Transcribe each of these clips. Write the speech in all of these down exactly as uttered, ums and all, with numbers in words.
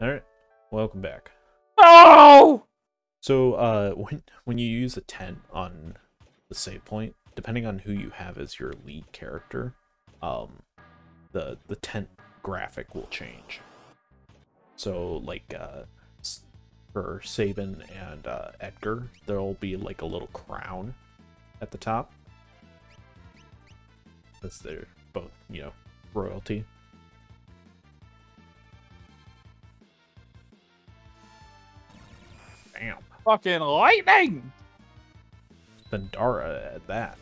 All right, welcome back. Oh! So uh, when when you use a ten on the save point, depending on who you have as your lead character, um, the the tent graphic will change. So like uh, for Sabin and uh, Edgar, there'll be like a little crown at the top. Because they're both, you know, royalty. Damn. Fucking lightning! Thundara at that.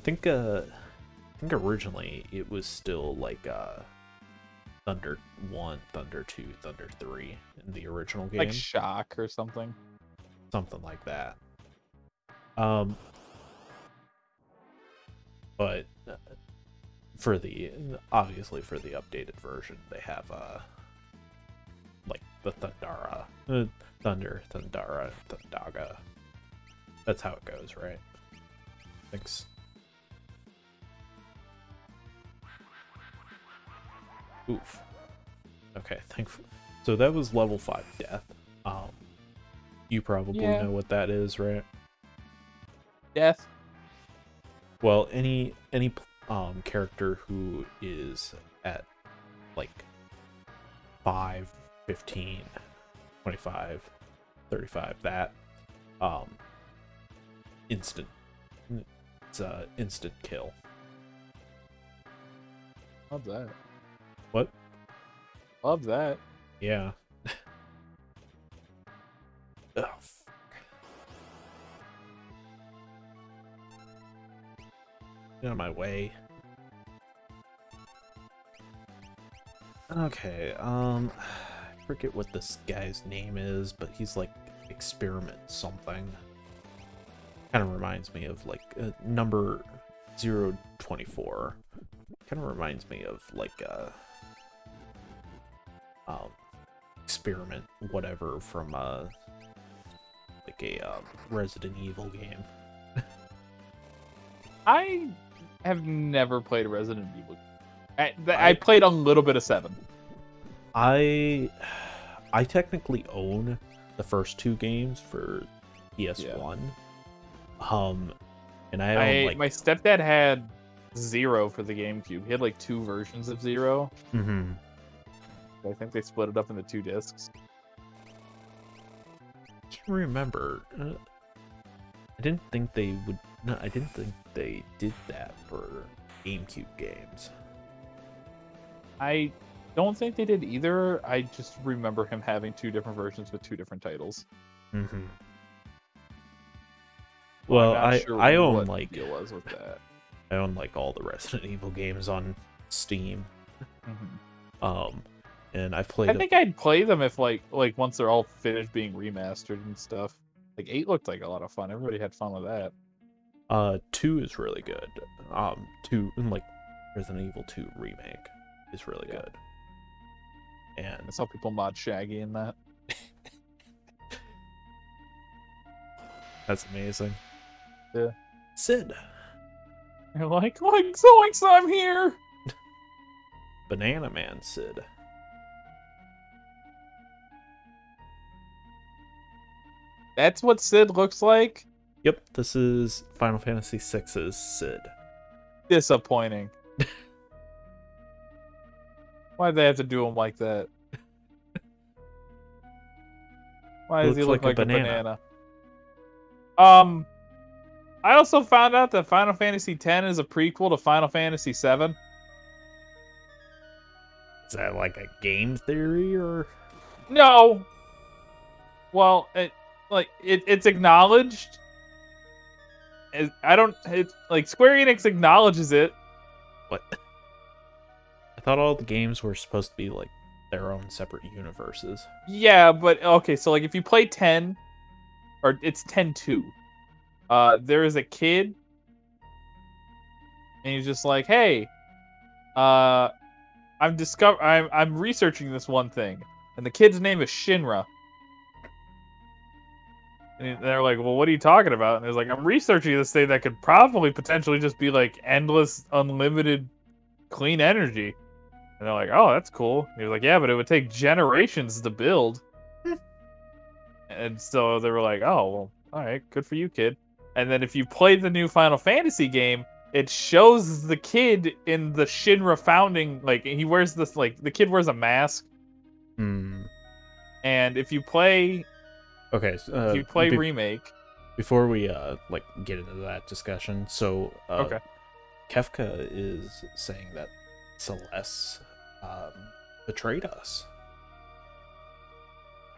I think, uh, I think originally it was still like, uh, Thunder one, Thunder two, Thunder three in the original game. Like Shock or something. Something like that. Um, but for the, obviously for the updated version, they have, uh, like the Thundara, uh, Thunder, Thundara, Thundaga. That's how it goes, right? Thanks. Oof. Okay, thankful. So that was level five death. Um, you probably yeah. know what that is, right? Death. Well, any any um character who is at like five, fifteen, twenty-five, thirty-five, that um instant it's uh instant kill. Love that. What? Love that. Yeah. Oh, fuck. Get out of my way. Okay, um, I forget what this guy's name is, but he's like Experiment something. Kind of reminds me of like uh, number zero twenty-four. Kind of reminds me of like uh, um, Experiment whatever from uh, like a uh, Resident Evil game. I have never played a Resident Evil game. I, I, I played a little bit of seven. I I technically own the first two games for P S one. Yeah. Um, and I, I own, like... my stepdad had Zero for the GameCube. He had like two versions of Zero. Mm-hmm. I think they split it up into two discs. I can't remember. I didn't think they would. No, I didn't think they did that for GameCube games. I don't think they did either. I just remember him having two different versions with two different titles. Mm-hmm. Well, I sure I own like it was with that. I own like all the Resident Evil games on Steam. Mm-hmm. Um, and I've played. I think I'd play them if like like once they're all finished being remastered and stuff. Like eight looked like a lot of fun. Everybody had fun with that. Uh, two is really good. Um, two and like Resident Evil two remake is really yeah. good. And I saw people mod Shaggy in that. That's amazing. Yeah. Cid. You're like, like Zoinks, I'm here. Banana Man, Cid. That's what Cid looks like. Yep, this is Final Fantasy six's Cid. Disappointing. Why'd they have to do him like that? Why does he look like, like a, banana. a banana? Um, I also found out that Final Fantasy X is a prequel to Final Fantasy seven. Is that like a game theory or? No. Well, it, like it, it's acknowledged. I don't. It, like Square Enix acknowledges it. What? I thought all the games were supposed to be like their own separate universes. Yeah, but okay, so like if you play ten, or it's ten two, uh, there is a kid, and he's just like, "Hey, uh, I'm discover, I'm I'm researching this one thing," and the kid's name is Shinra. And they're like, well, what are you talking about? And they're like, I'm researching this thing that could probably potentially just be like endless, unlimited, clean energy. And they're like, oh, that's cool. And he was like, yeah, but it would take generations to build. And so they were like, oh, well, all right, good for you, kid. And then if you play the new Final Fantasy game, it shows the kid in the Shinra founding, like, he wears this, like, the kid wears a mask. Hmm. And if you play... Okay, so, uh, if you play be Remake... Before we, uh, like, get into that discussion, so, uh, okay. Kefka is saying that Celeste, um, betrayed us.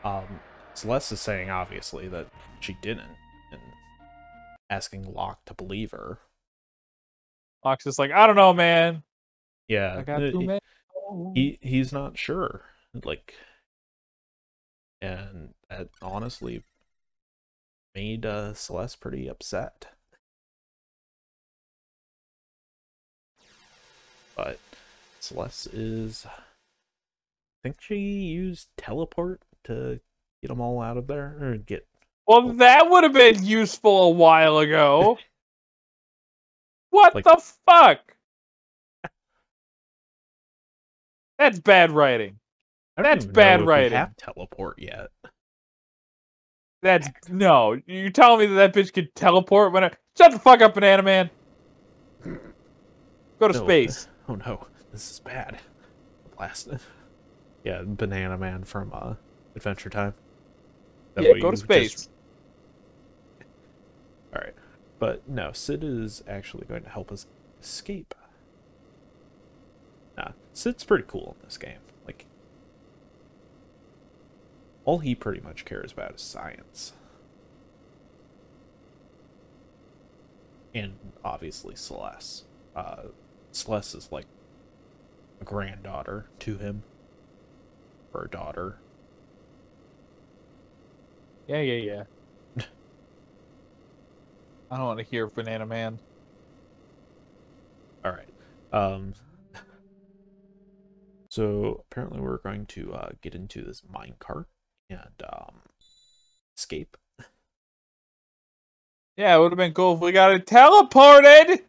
Um, Celeste is saying, obviously, that she didn't, and asking Locke to believe her. Locke's just like, I don't know, man. Yeah. I got too many. He, he's not sure. Like, and that honestly made uh, Celeste pretty upset. But Celeste is, I think she used teleport to get them all out of there, or get... Well, that would have been useful a while ago. What like... the fuck? That's bad writing. I don't That's even bad know if writing. We have teleport yet? That's no. You're telling me that that bitch could teleport when I shut the fuck up, Banana Man. Go to no, space. Uh, oh no, this is bad. Blasted. Yeah, Banana Man from uh, Adventure Time. That yeah, go to space. Just... All right, but no, Cid is actually going to help us escape. Nah, Cid's pretty cool in this game. Like, all he pretty much cares about is science. And obviously Celeste. Uh, Celeste is like a granddaughter to him. Or a daughter. Yeah, yeah, yeah. I don't want to hear Banana Man. Alright. Um... So, apparently we're going to uh, get into this minecart and um, escape. Yeah, it would have been cool if we got it teleported!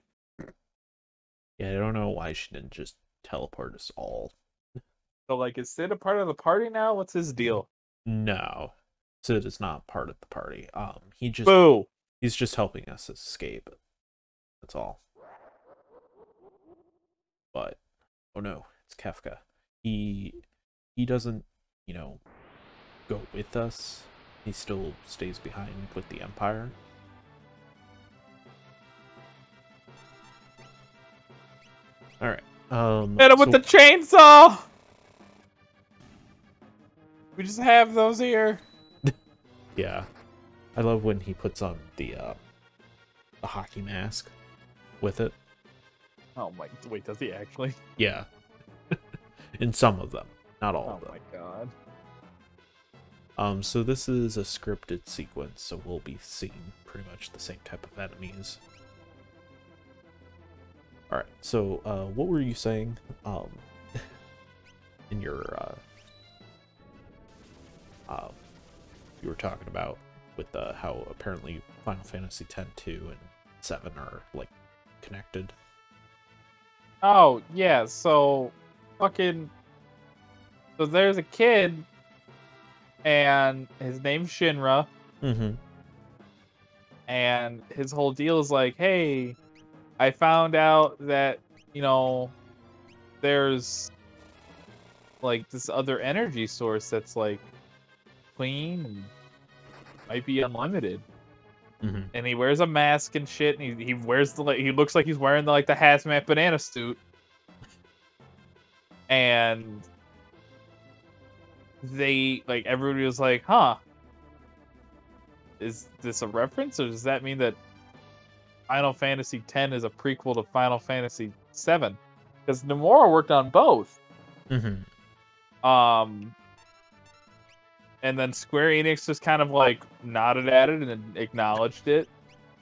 Yeah, I don't know why she didn't just teleport us all. So, like, is Cid a part of the party now? What's his deal? No. Cid is not part of the party. Um, he just Boo! He's just helping us escape. That's all. But, oh no, it's Kefka. He he doesn't, you know, go with us. He still stays behind with the Empire. All right. Um, Hit him so... with the chainsaw. We just have those here. Yeah, I love when he puts on the uh, the hockey mask with it. Oh my! Wait, does he actually? Yeah. In some of them, not all oh of them. Oh my god. Um, so this is a scripted sequence, so we'll be seeing pretty much the same type of enemies. Alright, so, uh, what were you saying, um, in your, uh, uh, you were talking about with, uh, how apparently Final Fantasy ten, two, and seven are, like, connected? Oh, yeah, so... Fucking so there's a kid and his name's Shinra. Mm-hmm. And his whole deal is like, hey, I found out that, you know, there's like this other energy source that's like clean and might be unlimited. Mm-hmm. And he wears a mask and shit, and he, he wears the like he looks like he's wearing the like the hazmat banana suit. And they, like, everybody was like, huh, is this a reference? Or does that mean that Final Fantasy X is a prequel to Final Fantasy seven? Because Nomura worked on both. Mm-hmm. Um, and then Square Enix just kind of, like, nodded at it and acknowledged it.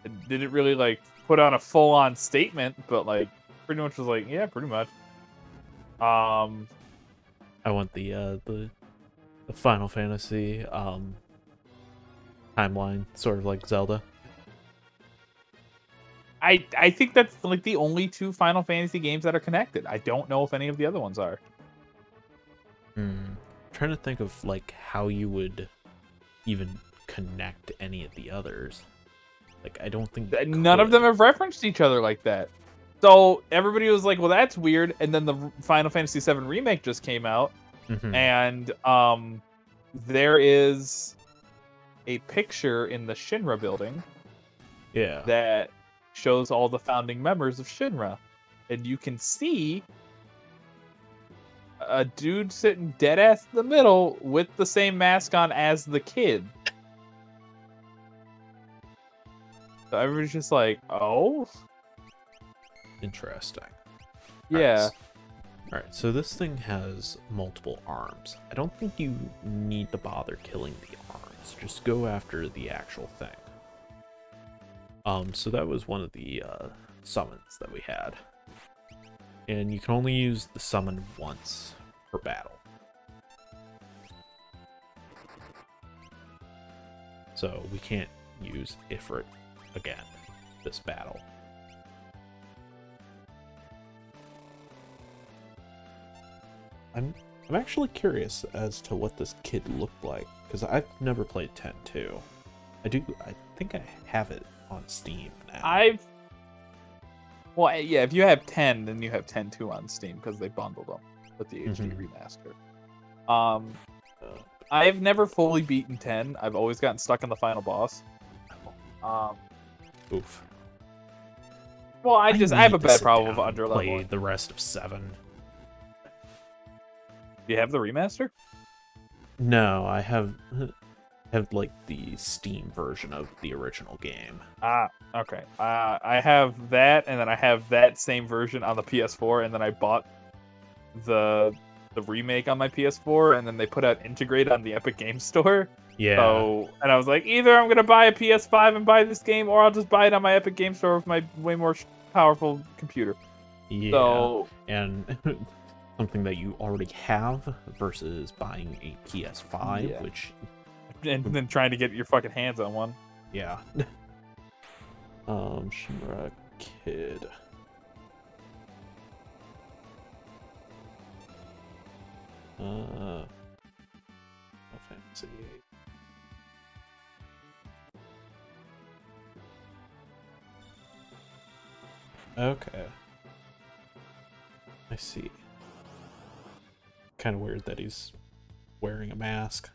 It didn't really, like, put on a full-on statement, but, like, pretty much was like, yeah, pretty much. Um, I want the uh the, the Final Fantasy um timeline, sort of like Zelda. I I think that's like the only two Final Fantasy games that are connected. I don't know if any of the other ones are. trying to think of like how you would even connect any of the others. Like, I don't think none of them have referenced each other like that. So everybody was like, well, that's weird. And then the Final Fantasy seven remake just came out. Mm-hmm. And um, there is a picture in the Shinra building. Yeah. That shows all the founding members of Shinra. And you can see a dude sitting dead ass in the middle with the same mask on as the kid. So everybody's just like, oh? Interesting. Yeah. All right, so this thing has multiple arms. I don't think you need to bother killing the arms. Just go after the actual thing. Um, so that was one of the uh, summons that we had. And you can only use the summon once per battle. So we can't use Ifrit again this battle. I'm I'm actually curious as to what this kid looked like, because I've never played ten two. I do I think I have it on Steam now. I've Well, yeah, if you have ten, then you have ten two on Steam, because they bundled them with the H D mm-hmm. remaster. Um, I've never fully beaten ten. I've always gotten stuck on the final boss. Um, Oof. Well, I just I, I have a bad problem with under leveling. The rest of seven. Do you have the remaster? No, I have have like the Steam version of the original game. Ah, okay. Uh, I have that, and then I have that same version on the P S four, and then I bought the the remake on my P S four, and then they put out Integrate on the Epic Game Store. Yeah. So, and I was like, either I'm gonna buy a P S five and buy this game, or I'll just buy it on my Epic Game Store with my way more powerful computer. Yeah. So, and. Something that you already have versus buying a P S five, yeah. which... And then trying to get your fucking hands on one. Yeah. um, Shinra Kid. Uh... Fantasy eight. Okay. I see. Kind of weird that he's wearing a mask,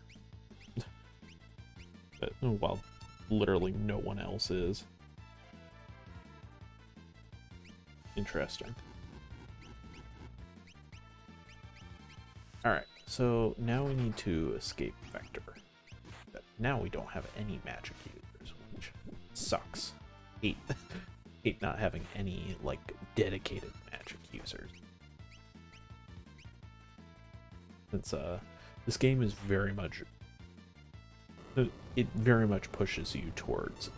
but well, literally no one else is. Interesting. All right, so now we need to escape Vector. But now we don't have any magic users, which sucks. Hate, hate not having any like dedicated magic users. It's, uh, this game is very much, it very much pushes you towards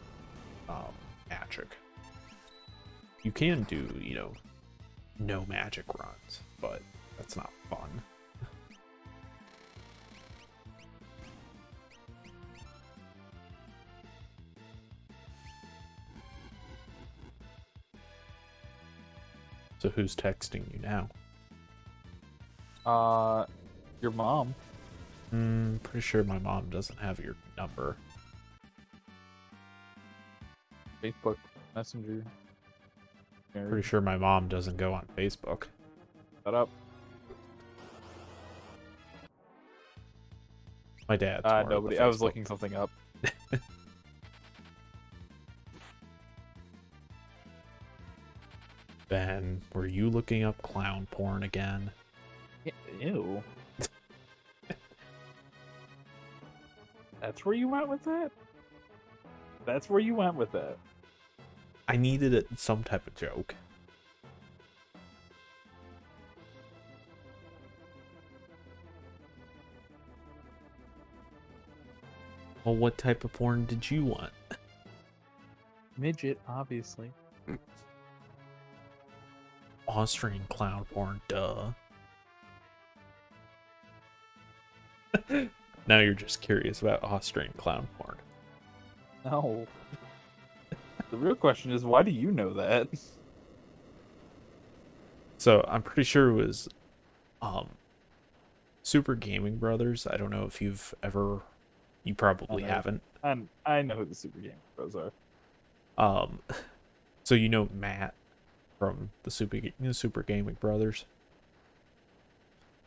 um, magic. You can do, you know, no magic runs, but that's not fun. So who's texting you now? Uh... Your mom. Mm, pretty sure my mom doesn't have your number. Facebook Messenger. Married. Pretty sure my mom doesn't go on Facebook. Shut up. My dad. Uh, nobody. I was looking something up. Ben, were you looking up clown porn again? Ew. That's where you went with that? That's where you went with that. I needed it some type of joke. Well, what type of porn did you want? Midget, obviously. Austrian clown porn, duh. Now you're just curious about Austrian clown porn. No. The real question is, why do you know that? So I'm pretty sure it was um, Super Gaming Brothers. I don't know if you've ever... You probably I haven't. I'm, I know who the Super Gaming Bros are. Um, so you know Matt from the Super the Super Gaming Brothers.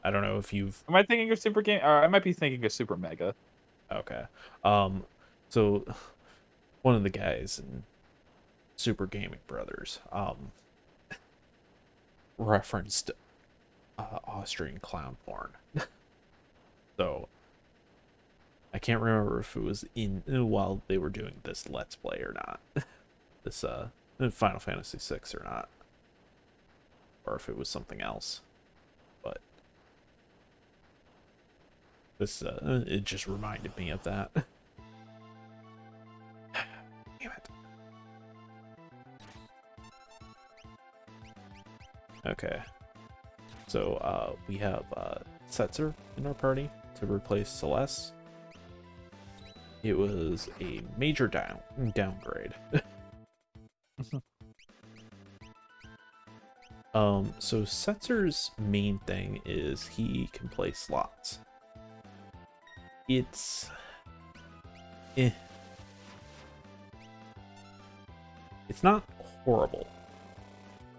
I don't know if you've. Am I thinking of Super Game? Or I might be thinking of Super Mega. Okay. Um, so one of the guys in Super Gaming Brothers um referenced uh, Austrian clown porn. So. I can't remember if it was in while they were doing this Let's Play or not, this uh Final Fantasy six or not, or if it was something else. But this uh, it just reminded me of that. Damn it. Okay, so uh, we have uh, Setzer in our party to replace Celeste. It was a major down downgrade. um, so Setzer's main thing is he can play slots. It's... Eh. It's not horrible,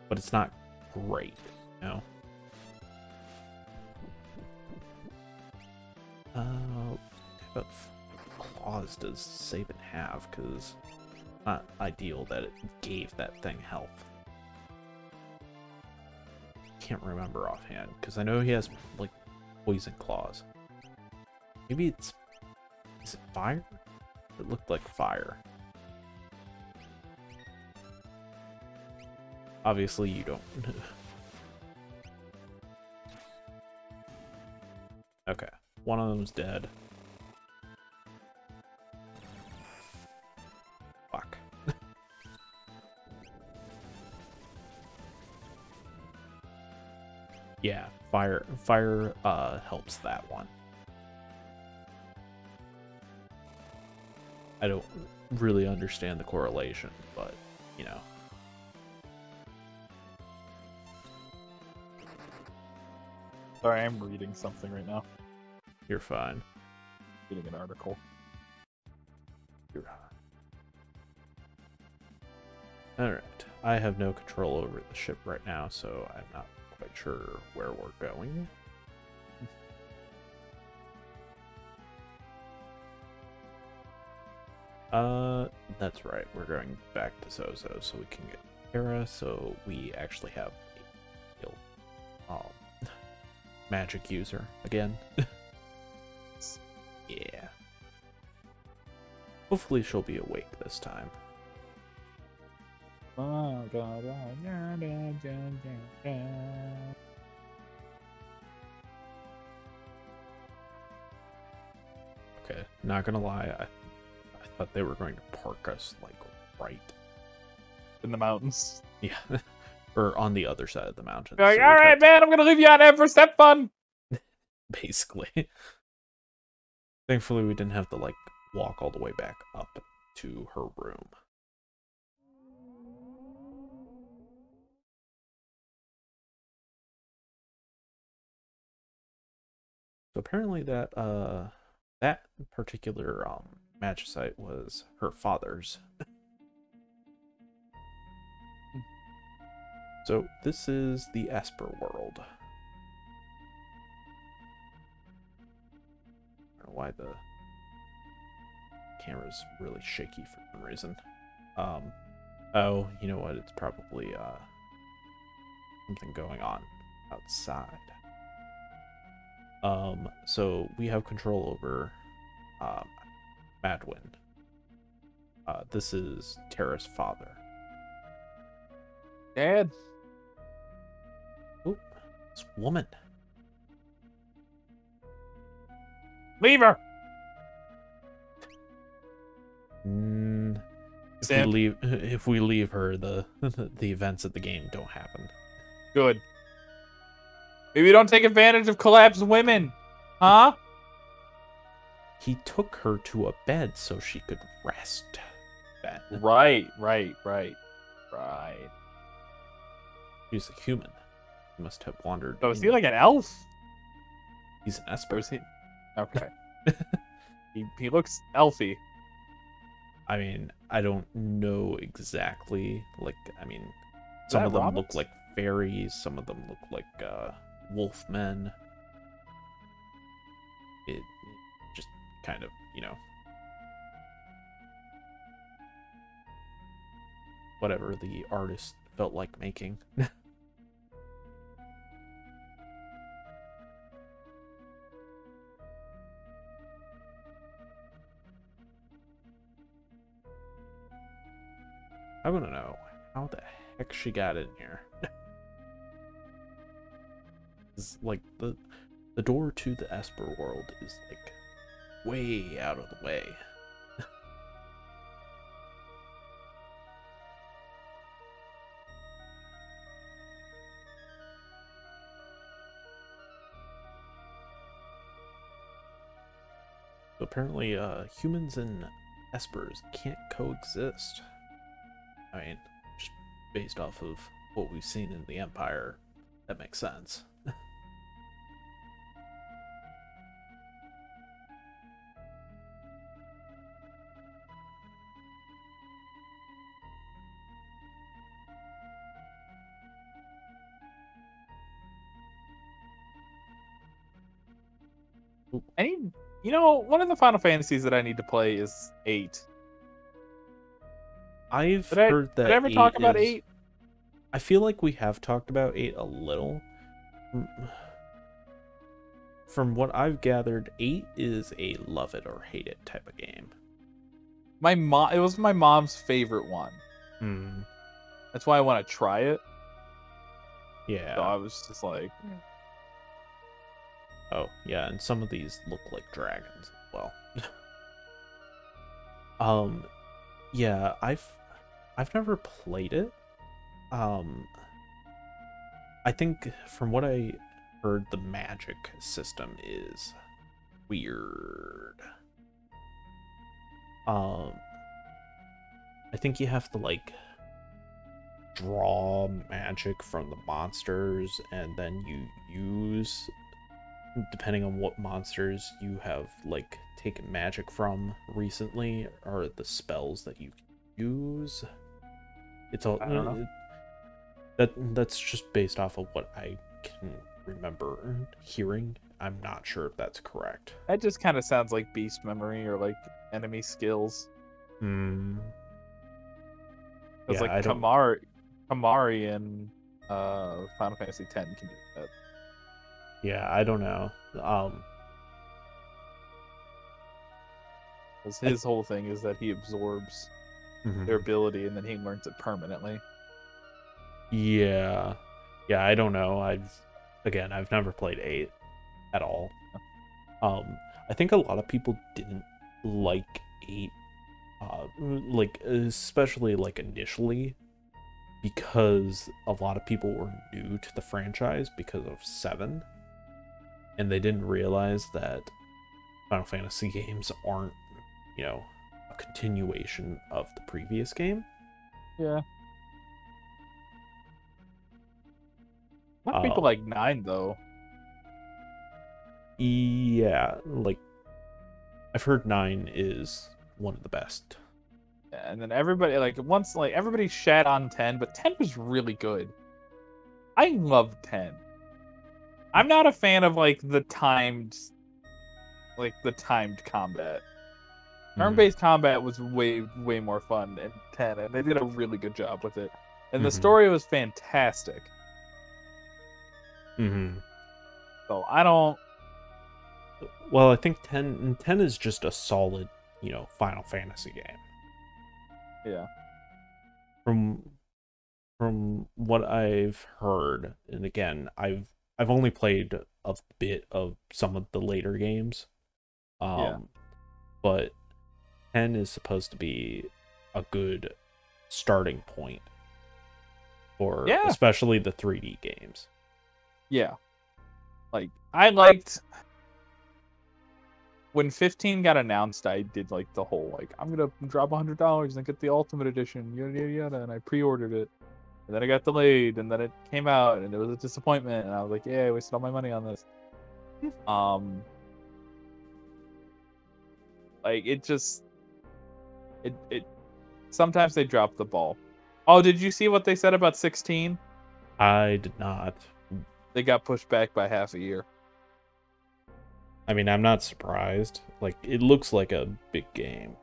but it's not great, you know? Uh, but... Claws does Sabin have, because it's not ideal that it gave that thing health. Can't remember offhand, because I know he has, like, poison claws. Maybe it's... Is it fire? It looked like fire. Obviously, you don't. Okay, one of them's dead. Yeah, fire fire uh helps that one. I don't really understand the correlation, but you know. Sorry, I'm reading something right now. You're fine. Reading an article. You're fine. All right. I have no control over the ship right now, so I'm not quite sure where we're going. Uh, that's right. We're going back to Zozo so we can get Terra, so we actually have a real, um, magic user again. Yeah. Hopefully she'll be awake this time. Oh, God, oh, yeah, yeah, yeah, yeah. Okay, not gonna lie, I, I thought they were going to park us, like, right in the mountains. Yeah, or on the other side of the mountains. Like, so all right, to... man, I'm gonna leave you out there for step fun! Basically. Thankfully, we didn't have to, like, walk all the way back up to her room. So apparently that uh that particular um magicite was her father's. So this is the Esper world. I don't know why the camera's really shaky for some reason. Um oh, you know what, it's probably uh something going on outside. Um, so we have control over, um, Maduin. Uh, this is Terra's father. Dad! Oop, this woman. Leave her! Mm, if, we leave, if we leave her, the, the events of the game don't happen. Good. Maybe don't take advantage of collapsed women, huh? He took her to a bed so she could rest. Ben. Right, right, right, right. He's a human. He must have wandered. Oh, is he like an elf? He's espers. He? Okay. he, he looks elfy. I mean, I don't know exactly. Like, I mean, Is some of them Robert? look like fairies. Some of them look like uh, wolfmen. It, it just kind of, you know, whatever the artist felt like making. I want to know how the heck she got in here. It's like the the door to the Esper world is like way out of the way. So apparently, uh, humans and espers can't coexist. I mean, just based off of what we've seen in the Empire, that makes sense. I need, you know, one of the Final Fantasies that I need to play is eight. I've did heard I, that. Did I ever talk about is, eight? I feel like we have talked about eight a little. From what I've gathered, eight is a love it or hate it type of game. My mom, it was my mom's favorite one. Mm. That's why I want to try it. Yeah. So I was just like, oh yeah, and some of these look like dragons as well. um, yeah, I've. I've never played it. Um, I think from what I heard, the magic system is weird. Um, I think you have to like draw magic from the monsters, and then you use, depending on what monsters you have like taken magic from recently, are the spells that you can use. It's all, I don't know. It, that that's just based off of what I can remember hearing. I'm not sure if that's correct. That just kind of sounds like beast memory or like enemy skills. Hmm. It's yeah, like I Kamari, don't... Kamari in uh, Final Fantasy X can do that. Yeah, I don't know. Um, his I... whole thing is that he absorbs. Mm-hmm. Their ability, and then he learns it permanently. Yeah, yeah. I don't know. I've again, I've never played eight at all. Um, I think a lot of people didn't like eight, uh, like especially like initially, because a lot of people were new to the franchise because of seven, and they didn't realize that Final Fantasy games aren't, you know, a continuation of the previous game. Yeah. Not um, people like nine though. Yeah, like I've heard nine is one of the best. Yeah, and then everybody like once like everybody shat on ten, but ten was really good. I love ten. I'm not a fan of like the timed, like the timed combat. Turn-based mm-hmm. combat was way, way more fun in ten, and they did a really good job with it. And mm-hmm. the story was fantastic. Mm-hmm. So I don't... Well, I think ten, ten is just a solid, you know, Final Fantasy game. Yeah. From from what I've heard, and again, I've I've only played a bit of some of the later games. Um, yeah. But ten is supposed to be a good starting point for yeah. especially the three D games. Yeah. Like, I liked... When fifteen got announced, I did, like, the whole, like, I'm going to drop one hundred dollars and get the Ultimate Edition, yada, yada, yada, and I pre-ordered it. And then it got delayed, and then it came out, and it was a disappointment, and I was like, yeah, I wasted all my money on this. Um, like it just, it it. Sometimes they drop the ball. Oh, did you see what they said about sixteen? I did not. They got pushed back by half a year. I mean, I'm not surprised. Like, it looks like a big game.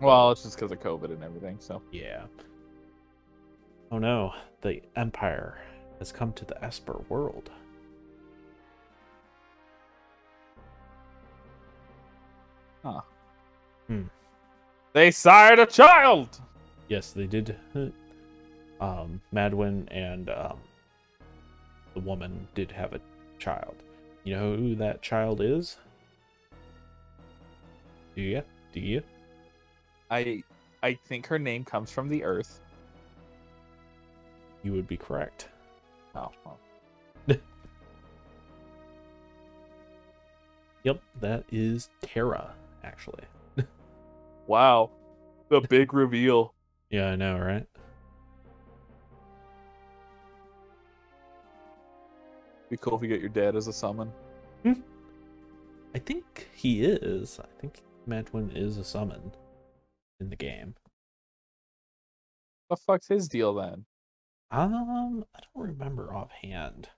Well, it's just because of COVID and everything, so. Yeah. Oh no, the Empire has come to the Esper world. Huh. Hmm. They sired a child! Yes, they did. Um, Maduin and um, the woman did have a child. You know who that child is? Do you? Do you? I I think her name comes from the Earth. You would be correct. Oh. Well. Yep, that is Terra, actually. Wow. The big reveal. Yeah, I know, right? Be cool if you get your dad as a summon. Hmm. I think he is. I think Maduin is a summon in the game. What the fuck's his deal then? Um, I don't remember offhand.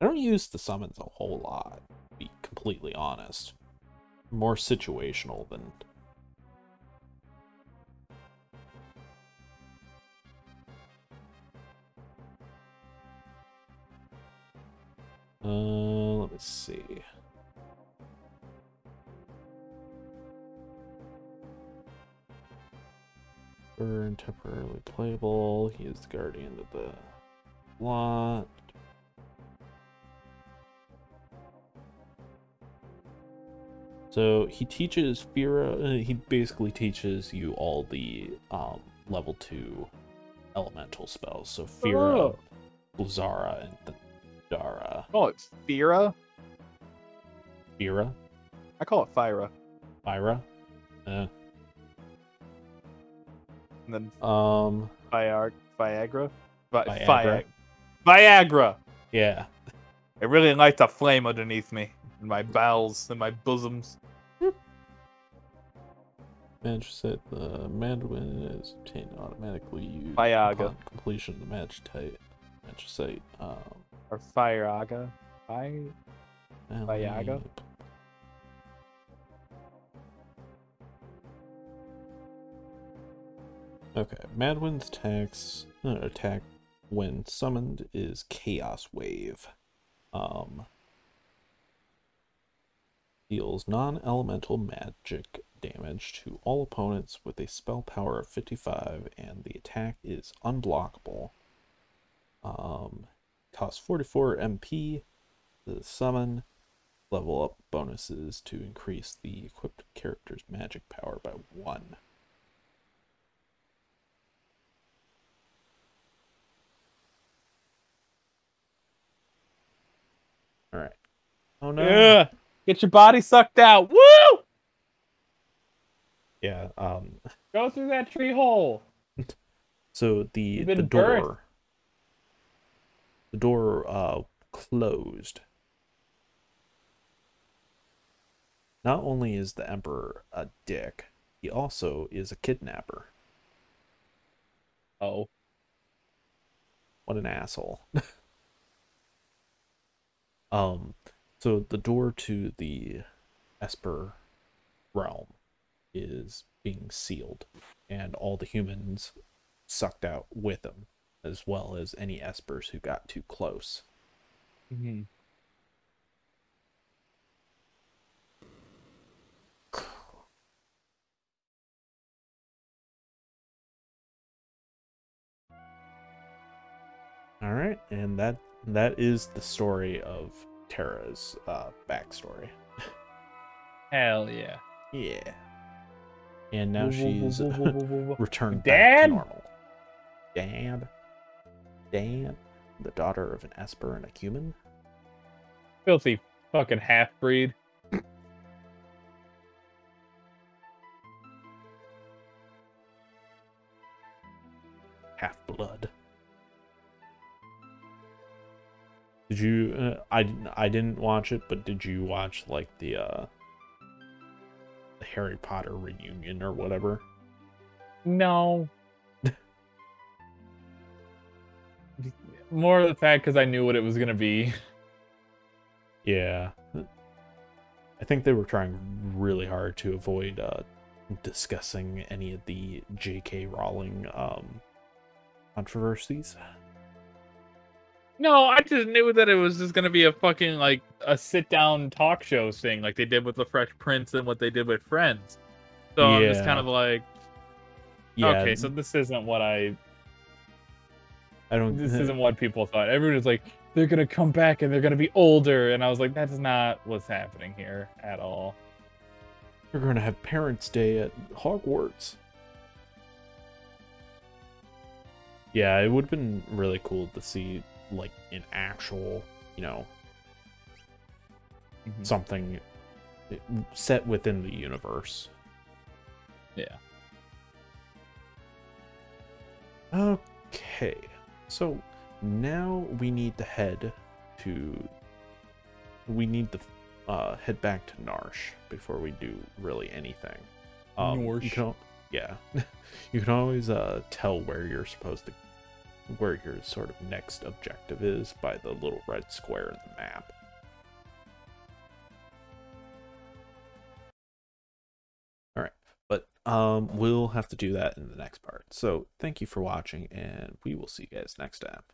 I don't use the summons a whole lot, to be completely honest. More situational than... Uh, let me see. Burn temporarily playable. He is the guardian of the lot. So he teaches Fira. Uh, he basically teaches you all the um level two elemental spells. So Fira, oh. Blazara, and the Dara. I call it Fira. Fira? I call it Fyra. Fyra? Eh. And then um, Viagra? Viagra? Viagra. Viagra! Yeah. I really like the flame underneath me. In my bowels, in my bosoms. Magic set the Maduin is obtained automatically used upon completion of the magicite. Magicite. Um, Or Fireaga. Fire... Fireaga? Okay, Maduin's attacks, uh, attack when summoned is Chaos Wave. Um, deals non-elemental magic damage to all opponents with a spell power of fifty-five, and the attack is unblockable. Um... Cost forty-four M P, the summon, level up bonuses to increase the equipped character's magic power by one. Alright. Oh no. Yeah. Get your body sucked out. Woo! Yeah, um... Go through that tree hole! So the, the door... Birthed. The door uh, closed. Not only is the Emperor a dick, he also is a kidnapper. Oh. What an asshole. um, so the door to the Esper realm is being sealed, and all the humans sucked out with him, as well as any espers who got too close. Mm-hmm. All right, and that that is the story of Terra's uh, backstory. Hell yeah. Yeah. And now she's returned back to normal. Dad. Dan, the daughter of an Esper and a human. Filthy fucking half-breed. Half-blood. Did you? Uh, I I didn't watch it, but did you watch like the, uh, the Harry Potter reunion or whatever? No. More of the fact because I knew what it was gonna be. Yeah, I think they were trying really hard to avoid uh, discussing any of the J K Rowling um, controversies. No, I just knew that it was just going to be a fucking, like, a sit-down talk show thing, like they did with The Fresh Prince and what they did with Friends. So yeah. I'm just kind of like, yeah. Okay, so this isn't what I... I don't... This isn't what people thought. Everyone was like, they're going to come back and they're going to be older. And I was like, that's not what's happening here at all. We're going to have Parents' Day at Hogwarts. Yeah, it would have been really cool to see... like an actual, you know, mm-hmm. something set within the universe. Yeah. Okay. So now we need to head to. We need to uh, head back to Narshe before we do really anything. Um, Narshe. Yeah. You can always uh, tell where you're supposed to. Where your sort of next objective is by the little red square in the map. Alright, but um, we'll have to do that in the next part. So thank you for watching, and we will see you guys next time.